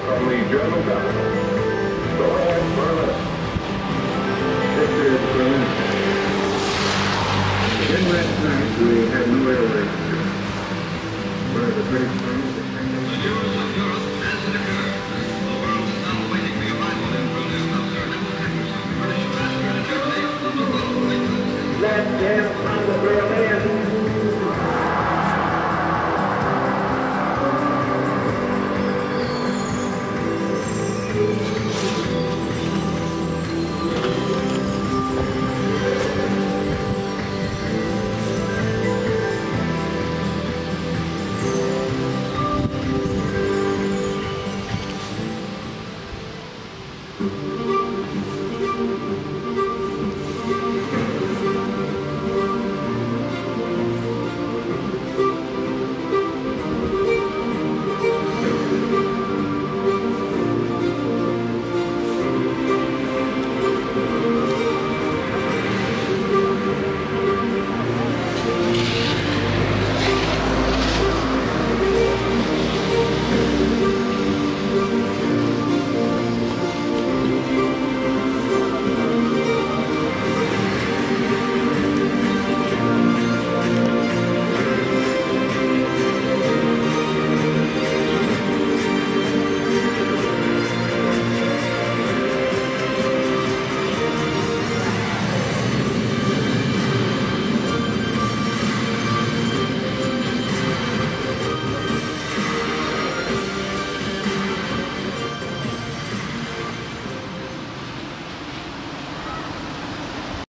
from the German government. Go ahead, Berlin. This is Berlin. In that night, we had no railway, where the great trains that came